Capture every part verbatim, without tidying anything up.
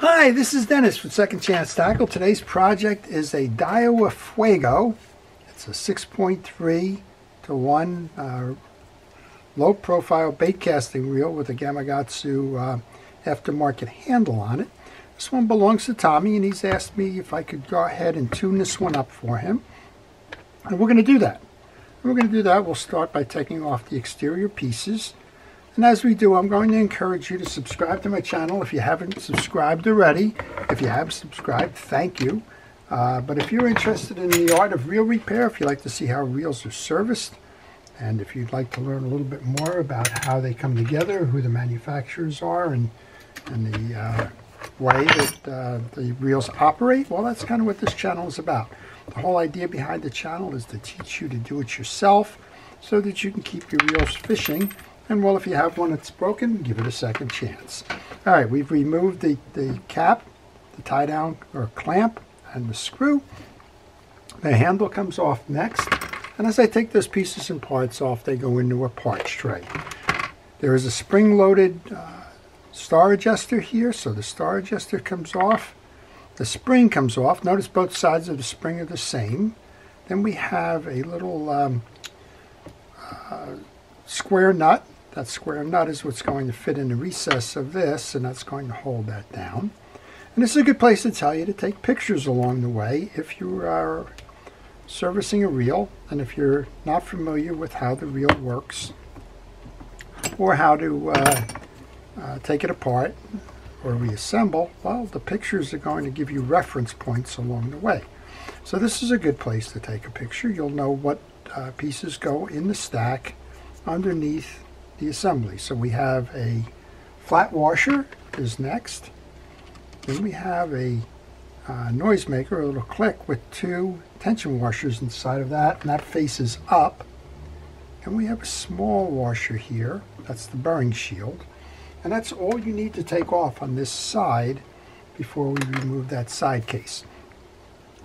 Hi, this is Dennis from Second Chance Tackle. Today's project is a Daiwa Fuego. It's a six point three to one uh, low profile bait casting reel with a Gamakatsu uh, aftermarket handle on it. This one belongs to Tommy, and he's asked me if I could go ahead and tune this one up for him. And we're going to do that. We're going to do that. We'll start by taking off the exterior pieces. And as we do, I'm going to encourage you to subscribe to my channel if you haven't subscribed already. If you have subscribed, thank you. Uh, but if you're interested in the art of reel repair, if you'd like to see how reels are serviced, and if you'd like to learn a little bit more about how they come together, who the manufacturers are, and, and the uh, way that uh, the reels operate, well, that's kind of what this channel is about. The whole idea behind the channel is to teach you to do it yourself so that you can keep your reels fishing. And, well, if you have one that's broken, give it a second chance. All right, we've removed the, the cap, the tie-down or clamp, and the screw. The handle comes off next. And as I take those pieces and parts off, they go into a parch tray. There is a spring-loaded uh, star adjuster here, so the star adjuster comes off. The spring comes off. Notice both sides of the spring are the same. Then we have a little um, uh, square nut. That square nut is what's going to fit in the recess of this, and that's going to hold that down. And this is a good place to tell you to take pictures along the way if you are servicing a reel and if you're not familiar with how the reel works or how to uh, uh, take it apart or reassemble. Well, the pictures are going to give you reference points along the way. So this is a good place to take a picture. You'll know what uh, pieces go in the stack underneath the assembly. So we have a flat washer is next. Then we have a uh, noisemaker, a little click with two tension washers inside of that, and that faces up. And we have a small washer here. That's the bearing shield. And that's all you need to take off on this side before we remove that side case.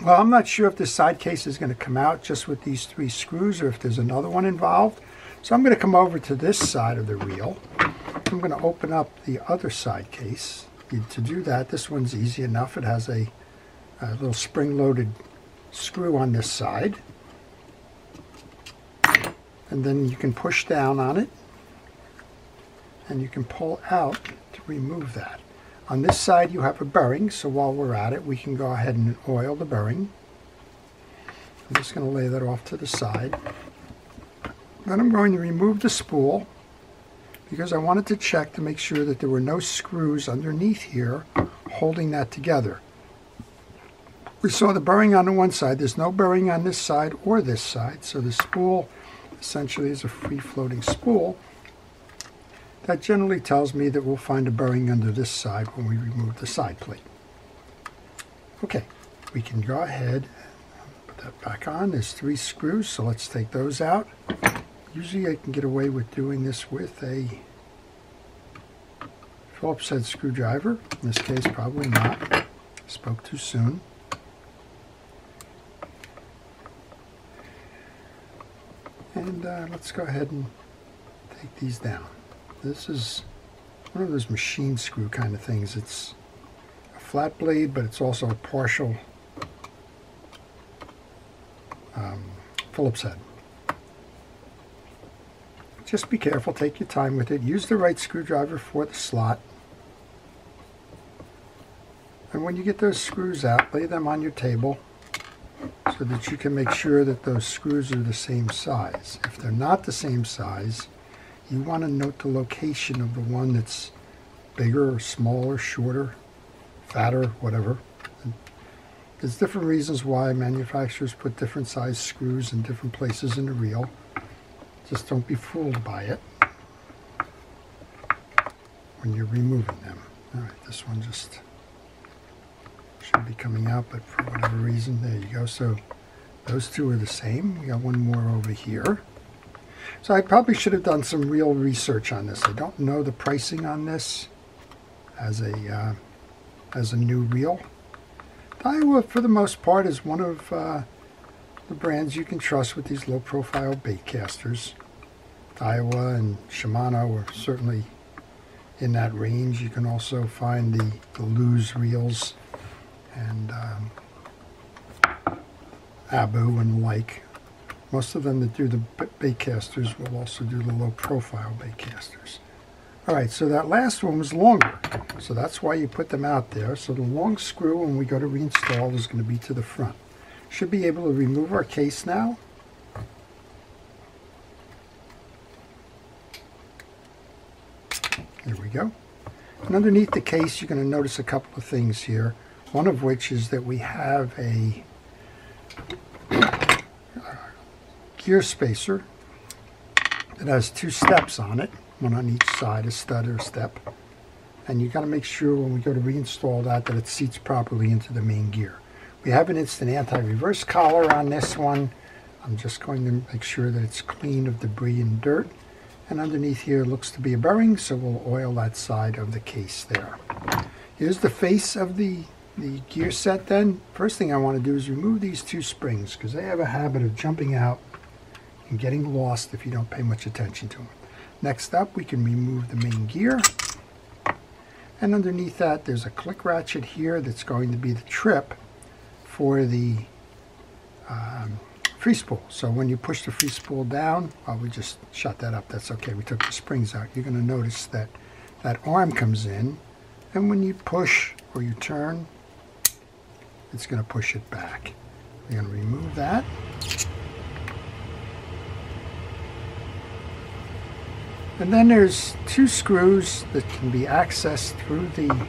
Well, I'm not sure if this side case is going to come out just with these three screws or if there's another one involved. So I'm going to come over to this side of the reel. I'm going to open up the other side case. To do that, this one's easy enough. It has a, a little spring-loaded screw on this side. And then you can push down on it. And you can pull out to remove that. On this side, you have a bearing. So while we're at it, we can go ahead and oil the bearing. I'm just going to lay that off to the side. Then I'm going to remove the spool because I wanted to check to make sure that there were no screws underneath here holding that together. We saw the bearing on the one side. There's no bearing on this side or this side, so the spool essentially is a free-floating spool. That generally tells me that we'll find a bearing under this side when we remove the side plate. Okay, we can go ahead and put that back on. There's three screws, so let's take those out. Usually I can get away with doing this with a Phillips head screwdriver. In this case, probably not. Spoke too soon. And uh, let's go ahead and take these down. This is one of those machine screw kind of things. It's a flat blade, but it's also a partial um, Phillips head. Just be careful, take your time with it. Use the right screwdriver for the slot. And when you get those screws out, lay them on your table so that you can make sure that those screws are the same size. If they're not the same size, you want to note the location of the one that's bigger or smaller, shorter, fatter, whatever. And there's different reasons why manufacturers put different size screws in different places in the reel. Just don't be fooled by it when you're removing them. All right, this one just should be coming out, but for whatever reason, there you go. So those two are the same. We got one more over here. So I probably should have done some real research on this. I don't know the pricing on this as a uh, as a new reel. Daiwa, for the most part, is one of uh, the brands you can trust with these low-profile baitcasters. Daiwa and Shimano are certainly in that range. You can also find the, the Lose reels and um, Abu and like. Most of them that do the baitcasters will also do the low profile baitcasters. Alright, so that last one was longer, so that's why you put them out there. So the long screw, when we go to reinstall, is going to be to the front. Should be able to remove our case now. There we go. And underneath the case, you're going to notice a couple of things here. One of which is that we have a gear spacer that has two steps on it. One on each side, a stud or a step. And you got to make sure when we go to reinstall that, that it seats properly into the main gear. We have an instant anti-reverse collar on this one. I'm just going to make sure that it's clean of debris and dirt. And underneath here looks to be a bearing, so we'll oil that side of the case there. Here's the face of the, the gear set then. First thing I want to do is remove these two springs, because they have a habit of jumping out and getting lost if you don't pay much attention to them. Next up, we can remove the main gear, and underneath that there's a click ratchet here that's going to be the trip for the um, free spool. So when you push the free spool down, well, we just shut that up, that's okay, we took the springs out. You're going to notice that that arm comes in, and when you push or you turn, it's going to push it back. We're going to remove that. And then there's two screws that can be accessed through the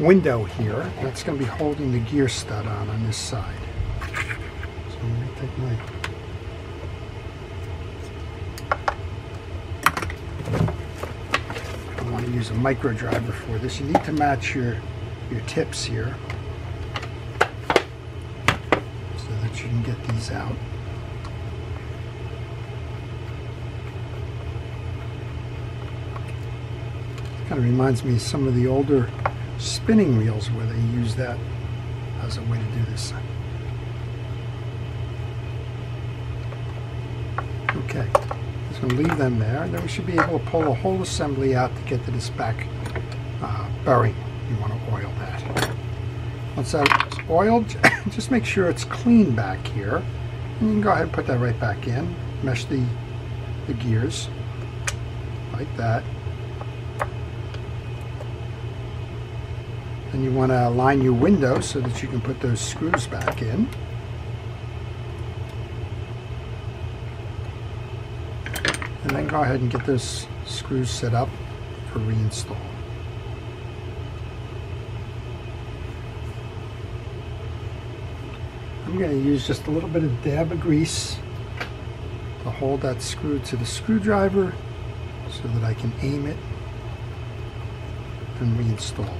window here. That's going to be holding the gear stud on on this side. So I'm going to take my I want to use a micro driver for this. You need to match your your tips here so that you can get these out. Kind of reminds me of some of the older spinning wheels where they use that as a way to do this. Okay, just going to leave them there. Then we should be able to pull the whole assembly out to get to this back uh, bearing. You want to oil that. Once that's oiled, just make sure it's clean back here. And you can go ahead and put that right back in. Mesh the, the gears like that. And you want to align your window so that you can put those screws back in. And then go ahead and get those screws set up for reinstall. I'm going to use just a little bit of dab of grease to hold that screw to the screwdriver so that I can aim it and reinstall.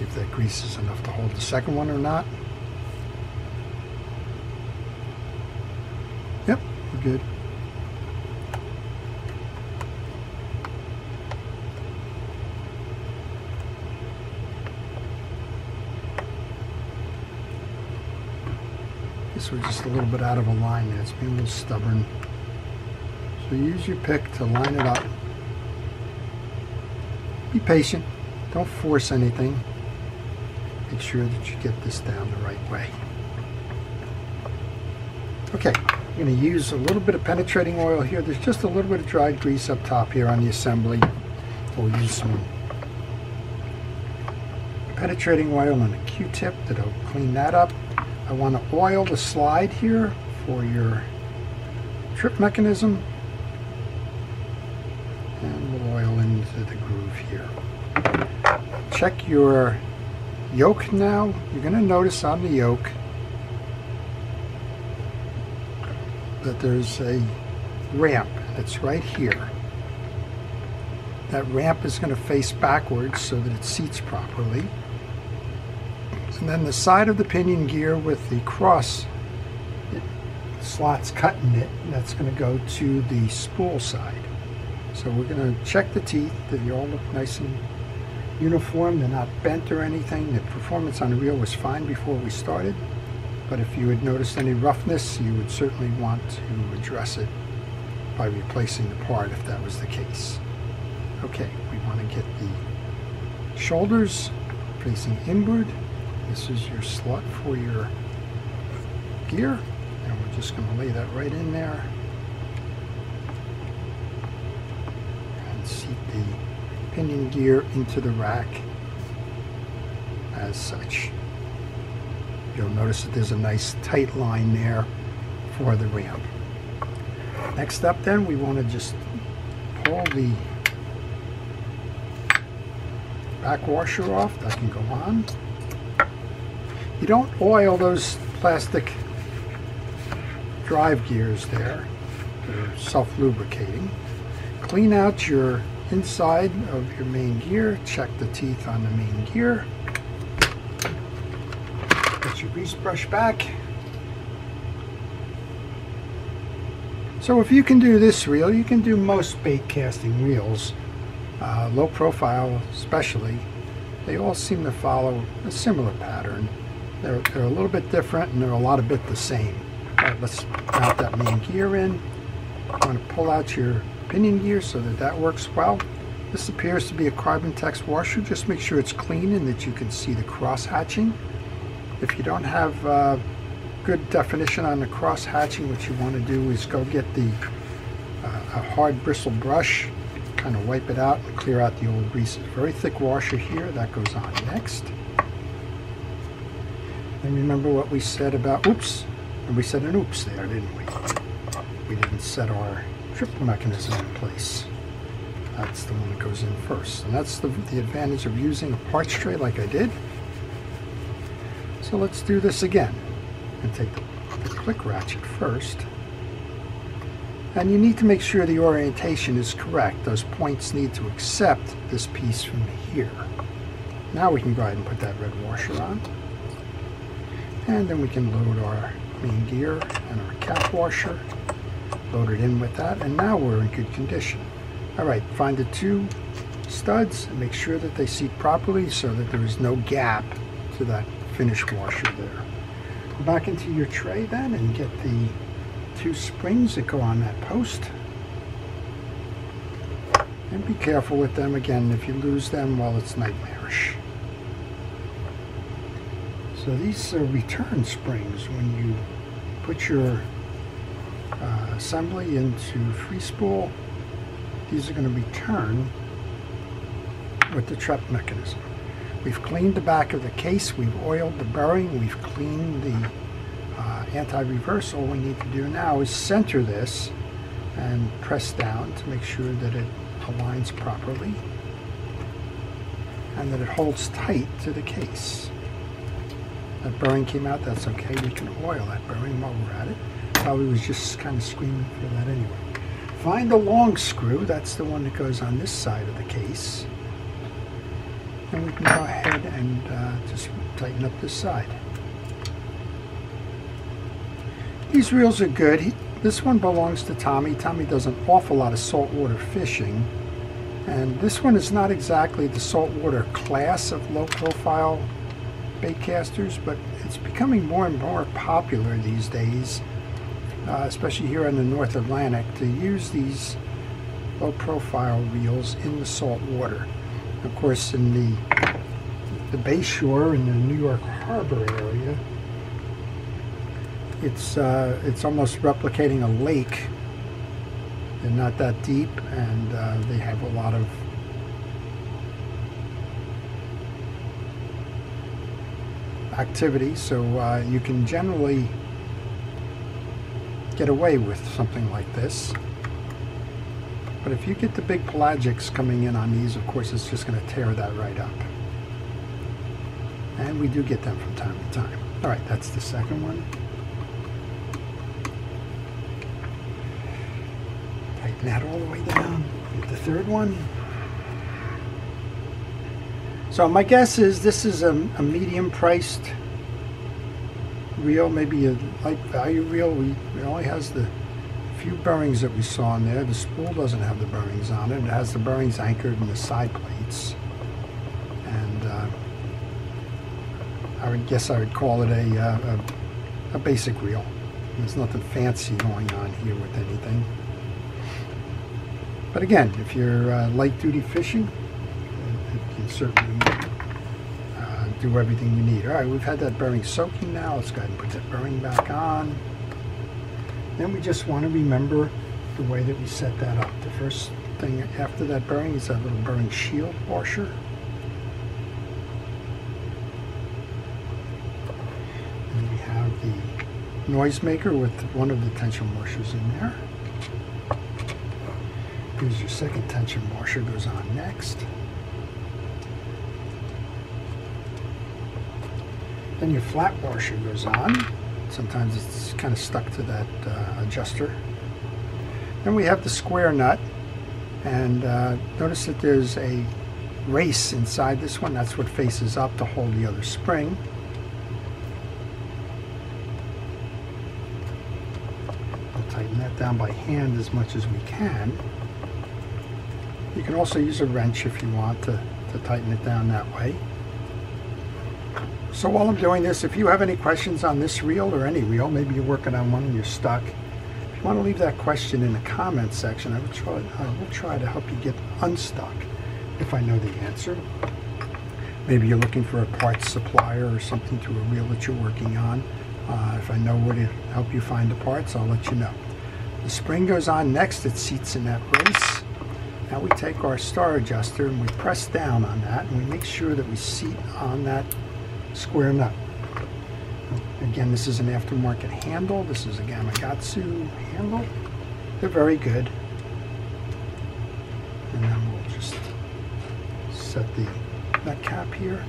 If that grease is enough to hold the second one or not. Yep, we're good. Guess we're just a little bit out of a line there. It's being a little stubborn. So use your pick to line it up. Be patient. Don't force anything. Make sure that you get this down the right way. Okay, I'm going to use a little bit of penetrating oil here. There's just a little bit of dried grease up top here on the assembly. We'll use some penetrating oil and a Q-tip that'll clean that up. I want to oil the slide here for your trip mechanism. And we'll oil into the groove here. Check your yoke now. You're going to notice on the yoke that there's a ramp that's right here. That ramp is going to face backwards so that it seats properly. And then the side of the pinion gear with the cross slots cut in it, that's going to go to the spool side. So we're going to check the teeth that they all look nice and uniform, they're not bent or anything. The performance on the reel was fine before we started. But if you had noticed any roughness, you would certainly want to address it by replacing the part if that was the case. Okay, we want to get the shoulders facing inward. This is your slot for your gear, and we're just going to lay that right in there and seat the pinion gear into the rack as such. You'll notice that there's a nice tight line there for the ramp. Next up then, we want to just pull the back washer off. That can go on. You don't oil those plastic drive gears there. They're self-lubricating. Clean out your inside of your main gear. Check the teeth on the main gear. Your grease brush back. So if you can do this reel, you can do most bait casting reels, uh, low profile especially. They all seem to follow a similar pattern. They're, they're a little bit different and they're a lot of bit the same. All right, let's mount that main gear in. You want to pull out your pinion gear so that that works well. This appears to be a carbon tex washer. Just make sure it's clean and that you can see the cross hatching. If you don't have uh, good definition on the cross hatching, what you want to do is go get the uh, a hard bristle brush, kind of wipe it out and clear out the old greases. Very thick washer here, that goes on next. And remember what we said about oops, and we said an oops there, didn't we? We didn't set our trip mechanism in place. That's the one that goes in first, and that's the, the advantage of using a parts tray like I did. So let's do this again and take the click ratchet first. And you need to make sure the orientation is correct. Those points need to accept this piece from here. Now we can go ahead and put that red washer on. And then we can load our main gear and our cap washer. Load it in with that, and now we're in good condition. All right, find the two studs and make sure that they seat properly so that there is no gap to that finish washer there. Go back into your tray then and get the two springs that go on that post. And be careful with them again. If you lose them, well, it's nightmarish. So these are return springs. When you put your uh, assembly into free spool, these are going to return with the trep mechanism. We've cleaned the back of the case, we've oiled the bearing, we've cleaned the uh, anti-reverse. All we need to do now is center this and press down to make sure that it aligns properly and that it holds tight to the case. That bearing came out, that's okay. We can oil that bearing while we're at it. Probably was just kind of screaming for that anyway. Find a long screw, that's the one that goes on this side of the case. And we can go ahead and uh, just tighten up this side. These reels are good. He, this one belongs to Tommy. Tommy does an awful lot of saltwater fishing. And this one is not exactly the saltwater class of low-profile baitcasters, but it's becoming more and more popular these days, uh, especially here in the North Atlantic, to use these low-profile reels in the saltwater. Of course, in the, the Bayshore, in the New York Harbor area, it's, uh, it's almost replicating a lake. They're not that deep, and uh, they have a lot of activity, so uh, you can generally get away with something like this. But if you get the big pelagics coming in on these, of course, it's just going to tear that right up. And we do get them from time to time. All right, that's the second one. Tighten that all the way down. Get the third one. So my guess is this is a, a medium-priced reel, maybe a light value reel. We, it only has the few bearings that we saw in there. The spool doesn't have the bearings on it. It has the bearings anchored in the side plates. And uh, I would guess I would call it a, uh, a a basic reel. There's nothing fancy going on here with anything. But again, if you're uh, light-duty fishing, it can certainly uh, do everything you need. All right, we've had that bearing soaking now. Let's go ahead and put that bearing back on. Then we just want to remember the way that we set that up. The first thing after that bearing is that little bearing shield washer. And we have the noisemaker with one of the tension washers in there. Here's your second tension washer, goes on next. Then your flat washer goes on. Sometimes it's kind of stuck to that uh, adjuster. Then we have the square nut, and uh, notice that there's a race inside this one. That's what faces up to hold the other spring. I'll tighten that down by hand as much as we can. You can also use a wrench if you want to, to tighten it down that way. So while I'm doing this, if you have any questions on this reel or any reel, maybe you're working on one and you're stuck, if you want to leave that question in the comments section, I will try, I will try to help you get unstuck if I know the answer. Maybe you're looking for a parts supplier or something to a reel that you're working on. Uh, if I know where to help you find the parts, I'll let you know. The spring goes on next. It seats in that brace. Now we take our star adjuster and we press down on that, and we make sure that we seat on that square nut. Again, this is an aftermarket handle. This is a Gamakatsu handle. They're very good. And then we'll just set the nut cap here.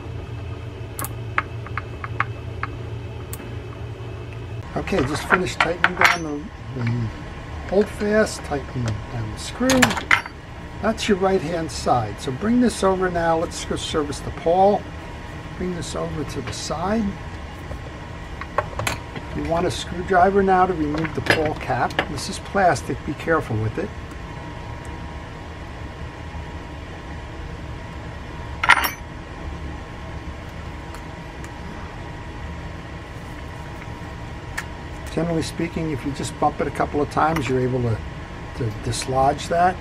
Okay, just finished tightening down the, the holdfast, tightening down the screw. That's your right hand side. So bring this over now. Let's go service the pawl. Bring this over to the side. You want a screwdriver now to remove the pawl cap. This is plastic. Be careful with it. Generally speaking, if you just bump it a couple of times, you're able to, to dislodge that.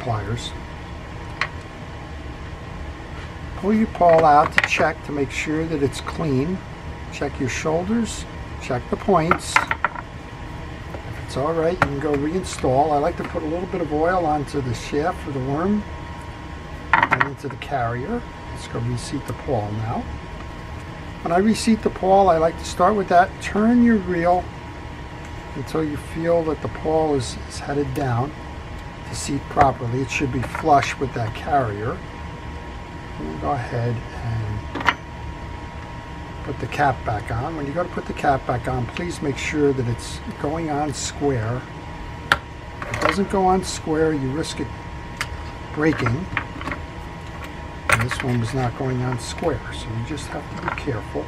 Pliers. Pull your pawl out to check to make sure that it's clean. Check your shoulders, check the points. If it's all right, you can go reinstall. I like to put a little bit of oil onto the shaft for the worm and into the carrier. Let's go reseat the pawl now. When I reseat the pawl, I like to start with that. Turn your reel until you feel that the pawl is, is headed down. To seat properly, it should be flush with that carrier. We'll go ahead and put the cap back on. When you go to put the cap back on, please make sure that it's going on square. If it doesn't go on square, you risk it breaking. And this one was not going on square, so you just have to be careful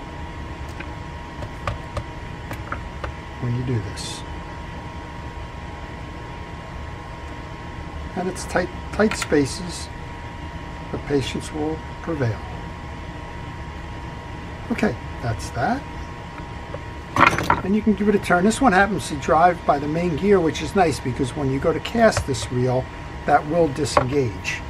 when you do this. And it's tight, tight spaces, but patience will prevail. Okay, that's that. And you can give it a turn. This one happens to drive by the main gear, which is nice because when you go to cast this reel, that will disengage.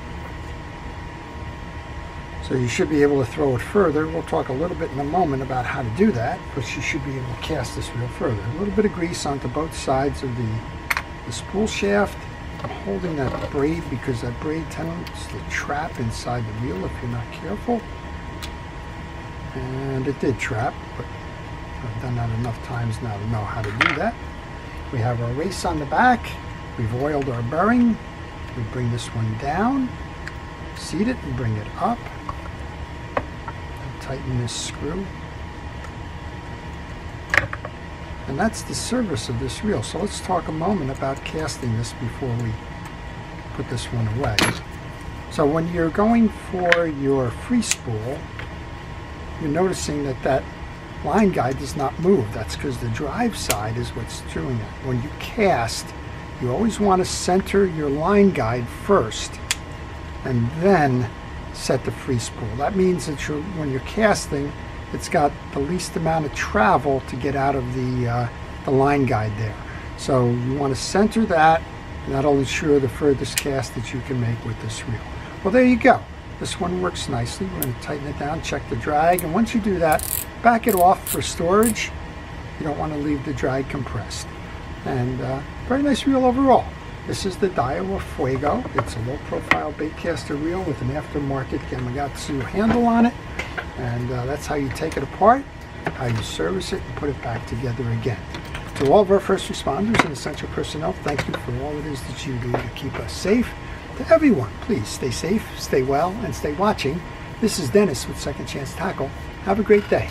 So you should be able to throw it further. We'll talk a little bit in a moment about how to do that, but you should be able to cast this reel further. A little bit of grease onto both sides of the, the spool shaft. I'm holding that braid because that braid tends to trap inside the reel if you're not careful. And it did trap, but I've done that enough times now to know how to do that. We have our race on the back. We've oiled our bearing. We bring this one down, seat it, and bring it up. And tighten this screw. And that's the service of this reel. So let's talk a moment about casting this before we put this one away. So when you're going for your free spool, you're noticing that that line guide does not move. That's because the drive side is what's doing it. When you cast, you always want to center your line guide first and then set to free spool. That means that you're, when you're casting, it's got the least amount of travel to get out of the, uh, the line guide there. So you want to center that, and that'll ensure the furthest cast that you can make with this reel. Well, there you go. This one works nicely. We're going to tighten it down, check the drag, and once you do that, back it off for storage. You don't want to leave the drag compressed. And uh, very nice reel overall. This is the Daiwa Fuego. It's a low-profile baitcaster reel with an aftermarket Gamakatsu handle on it. And uh, that's how you take it apart, how you service it, and put it back together again. To all of our first responders and essential personnel, thank you for all it is that you do to keep us safe. To everyone, please stay safe, stay well, and stay watching. This is Dennis with Second Chance Tackle. Have a great day.